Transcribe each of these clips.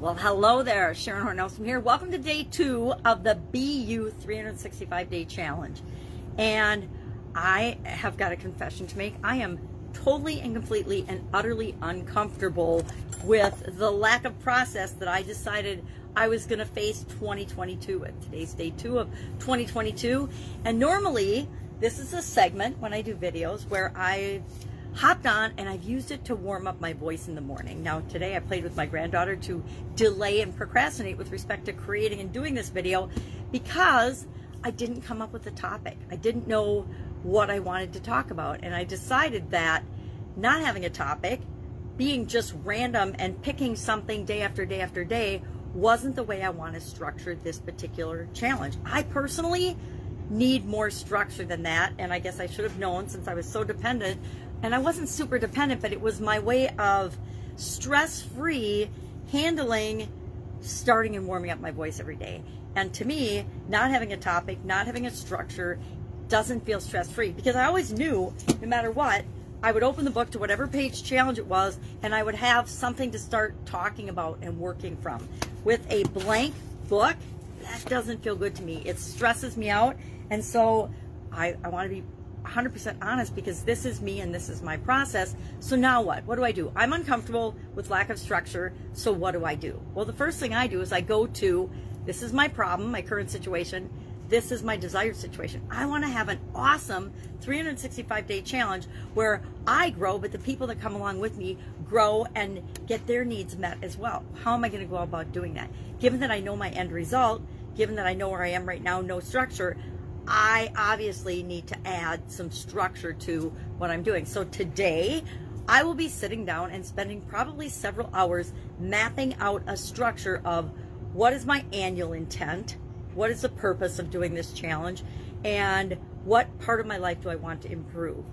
Well, hello there, Sharon Horne-Ellstrom here. Welcome to day 2 of the BU 365-day challenge. And I have got a confession to make. I am totally and completely and utterly uncomfortable with the lack of process that I decided I was going to face 2022 with. Today's day 2 of 2022. And normally, this is a segment when I do videos where I hopped on and I've used it to warm up my voice in the morning. Now today I played with my granddaughter to delay and procrastinate with respect to creating and doing this video because I didn't come up with a topic. I didn't know what I wanted to talk about, and I decided that not having a topic, being just random and picking something day after day after day, wasn't the way I want to structure this particular challenge. I personally need more structure than that, and I guess I should have known since I was so dependent. And I wasn't super dependent, but it was my way of stress-free handling starting and warming up my voice every day. And to me, not having a topic, not having a structure, doesn't feel stress-free, because I always knew, no matter what, I would open the book to whatever page challenge it was, and I would have something to start talking about and working from. With a blank book, that doesn't feel good to me. It stresses me out, and so I want to be 100% honest, because this is me and this is my process. So now what do I do? I'm uncomfortable with lack of structure, so what do I do? Well, the first thing I do is I go to, this is my problem, my current situation, this is my desired situation. I want to have an awesome 365-day challenge where I grow, but the people that come along with me grow and get their needs met as well. How am I going to go about doing that? Given that I know my end result, given that I know where I am right now, no structure, I obviously need to add some structure to what I'm doing. So today, I will be sitting down and spending probably several hours mapping out a structure of what is my annual intent, what is the purpose of doing this challenge, and what part of my life do I want to improve.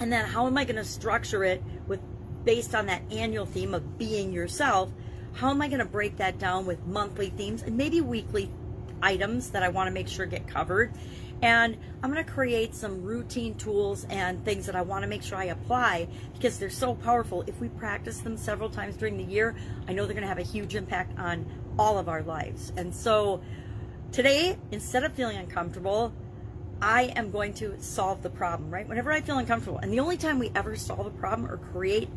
And then how am I going to structure it with, based on that annual theme of being yourself, how am I going to break that down with monthly themes and maybe weekly items that I want to make sure get covered. And I'm going to create some routine tools and things that I want to make sure I apply, because they're so powerful. If we practice them several times during the year, I know they're going to have a huge impact on all of our lives. And so today, instead of feeling uncomfortable, I am going to solve the problem, right? Whenever I feel uncomfortable, and the only time we ever solve a problem or create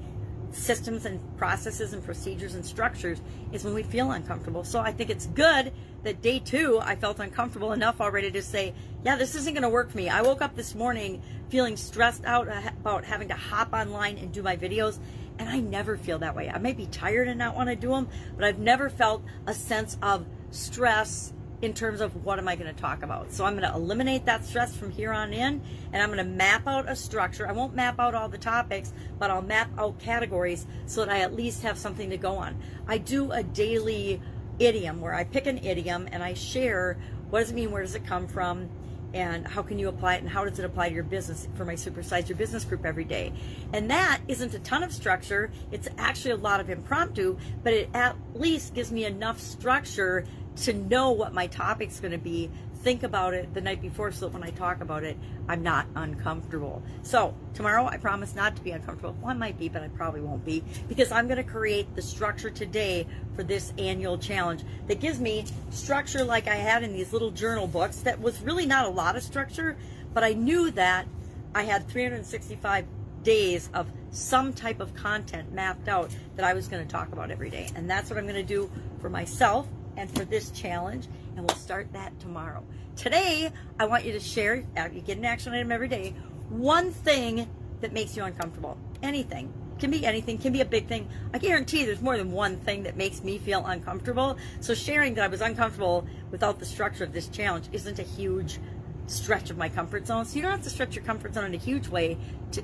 systems and processes and procedures and structures is when we feel uncomfortable. So I think it's good that day 2 I felt uncomfortable enough already to say, yeah, this isn't going to work for me. I woke up this morning feeling stressed out about having to hop online and do my videos, and I never feel that way. I may be tired and not want to do them, but I've never felt a sense of stress in terms of what am I going to talk about. So I'm going to eliminate that stress from here on in, and I'm going to map out a structure. I won't map out all the topics, but I'll map out categories so that I at least have something to go on. I do a daily idiom where I pick an idiom and I share what does it mean, where does it come from, and how can you apply it, and how does it apply to your business, for my Supersize Your Business group every day. And that isn't a ton of structure. It's actually a lot of impromptu, but it at least gives me enough structure to know what my topic's going to be, think about it the night before so that when I talk about it, I'm not uncomfortable. So tomorrow, I promise not to be uncomfortable. Well, I might be, but I probably won't be, because I'm going to create the structure today for this annual challenge that gives me structure like I had in these little journal books. That was really not a lot of structure, but I knew that I had 365 days of some type of content mapped out that I was going to talk about every day. And that's what I'm going to do for myself and for this challenge, and we'll start that tomorrow. Today, I want you to share, you get an action item every day, one thing that makes you uncomfortable. Anything. Can be anything, can be a big thing. I guarantee there's more than one thing that makes me feel uncomfortable. So sharing that I was uncomfortable without the structure of this challenge isn't a huge stretch of my comfort zone. So you don't have to stretch your comfort zone in a huge way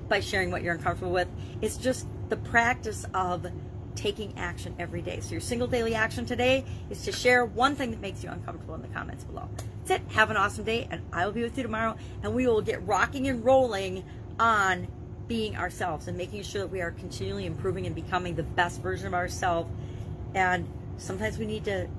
by sharing what you're uncomfortable with. It's just the practice of taking action every day. So your single daily action today is to share one thing that makes you uncomfortable in the comments below. That's it. Have an awesome day, and I will be with you tomorrow, and we will get rocking and rolling on being ourselves and making sure that we are continually improving and becoming the best version of ourselves. And sometimes we need to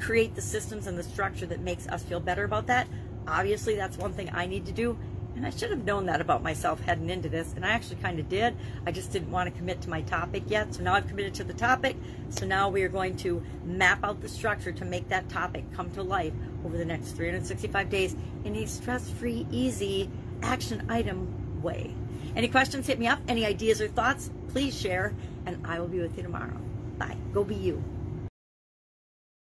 create the systems and the structure that makes us feel better about that. Obviously, that's one thing I need to do. And I should have known that about myself heading into this, and I actually kind of did. I just didn't want to commit to my topic yet, so now I've committed to the topic. So now we are going to map out the structure to make that topic come to life over the next 365 days in a stress-free, easy, action item way. Any questions, hit me up. Any ideas or thoughts, please share, and I will be with you tomorrow. Bye. Go be you.